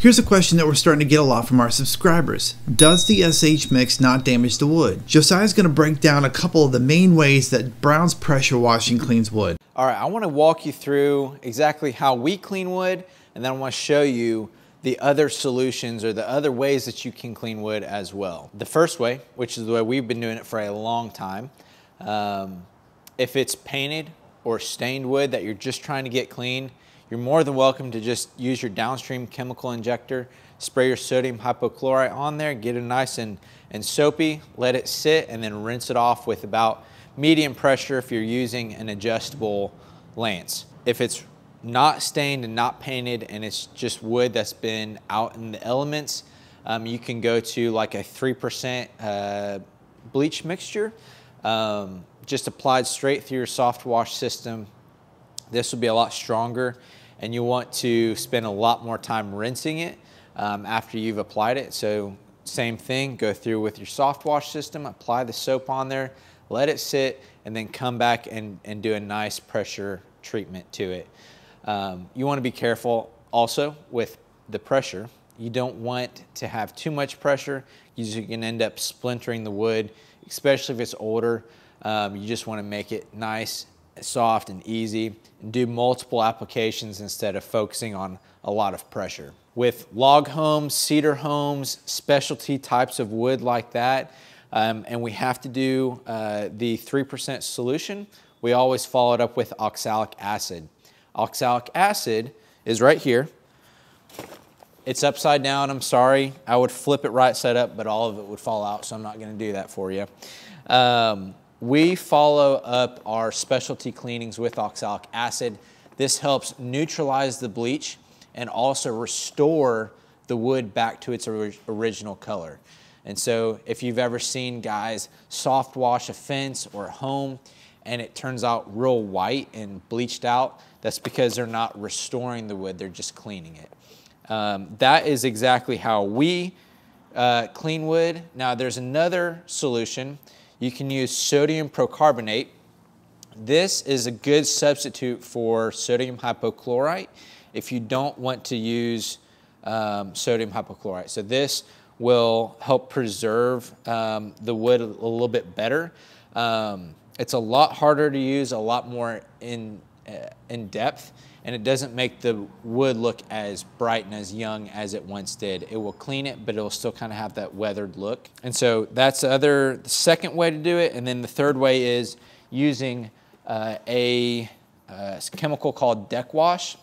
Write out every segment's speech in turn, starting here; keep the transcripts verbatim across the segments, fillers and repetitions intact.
Here's a question that we're starting to get a lot from our subscribers. Does the S H mix not damage the wood? Josiah's going to break down a couple of the main ways that Brown's pressure washing cleans wood. All right, I want to walk you through exactly how we clean wood, and then I want to show you the other solutions or the other ways that you can clean wood as well. The first way, which is the way we've been doing it for a long time, um, if it's painted or stained wood that you're just trying to get clean, you're more than welcome to just use your downstream chemical injector, spray your sodium hypochlorite on there, get it nice and, and soapy, let it sit, and then rinse it off with about medium pressure if you're using an adjustable lance. If it's not stained and not painted and it's just wood that's been out in the elements, um, you can go to like a three percent uh, bleach mixture, um, just applied straight through your soft wash system. This will be a lot stronger, and you want to spend a lot more time rinsing it um, after you've applied it. So same thing, go through with your soft wash system, apply the soap on there, let it sit, and then come back and, and do a nice pressure treatment to it. Um, you want to be careful also with the pressure. You don't want to have too much pressure. You can end up splintering the wood, especially if it's older. Um, you just want to make it nice, soft and easy, and do multiple applications instead of focusing on a lot of pressure. With log homes, cedar homes, specialty types of wood like that, um, and we have to do uh, the three percent solution, we always follow it up with oxalic acid. Oxalic acid is right here. It's upside down, I'm sorry. I would flip it right side up, but all of it would fall out, so I'm not gonna do that for you. Um, We follow up our specialty cleanings with oxalic acid. This helps neutralize the bleach and also restore the wood back to its original color. And so if you've ever seen guys soft wash a fence or a home and it turns out real white and bleached out, that's because they're not restoring the wood, they're just cleaning it. Um, that is exactly how we uh, clean wood. Now there's another solution. You can use sodium procarbonate. This is a good substitute for sodium hypochlorite if you don't want to use um, sodium hypochlorite. So this will help preserve um, the wood a little bit better. Um, it's a lot harder to use, a lot more in, uh, in depth, and it doesn't make the wood look as bright and as young as it once did. It will clean it, but it'll still kind of have that weathered look. And so that's the other, the second way to do it. And then the third way is using uh, a uh, chemical called deck wash.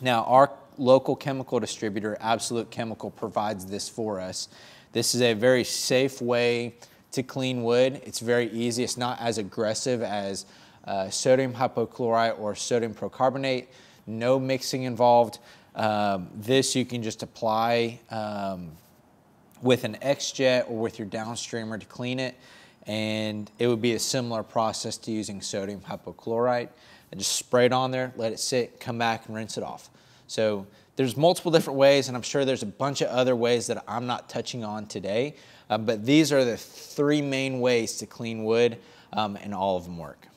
Now our local chemical distributor, Absolute Chemical, provides this for us. This is a very safe way to clean wood. It's very easy. It's not as aggressive as Uh, sodium hypochlorite or sodium procarbonate, no mixing involved. Um, this you can just apply um, with an X-Jet or with your downstreamer to clean it, and it would be a similar process to using sodium hypochlorite. I just spray it on there, let it sit, come back and rinse it off. So there's multiple different ways, and I'm sure there's a bunch of other ways that I'm not touching on today, uh, but these are the three main ways to clean wood, um, and all of them work.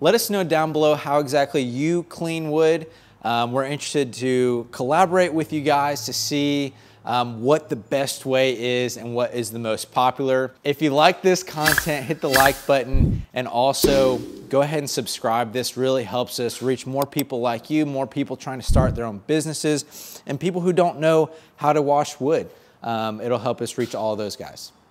Let us know down below how exactly you clean wood. Um, we're interested to collaborate with you guys to see um, what the best way is and what is the most popular. If you like this content, hit the like button, and also go ahead and subscribe. This really helps us reach more people like you, more people trying to start their own businesses, and people who don't know how to wash wood. Um, it'll help us reach all those guys.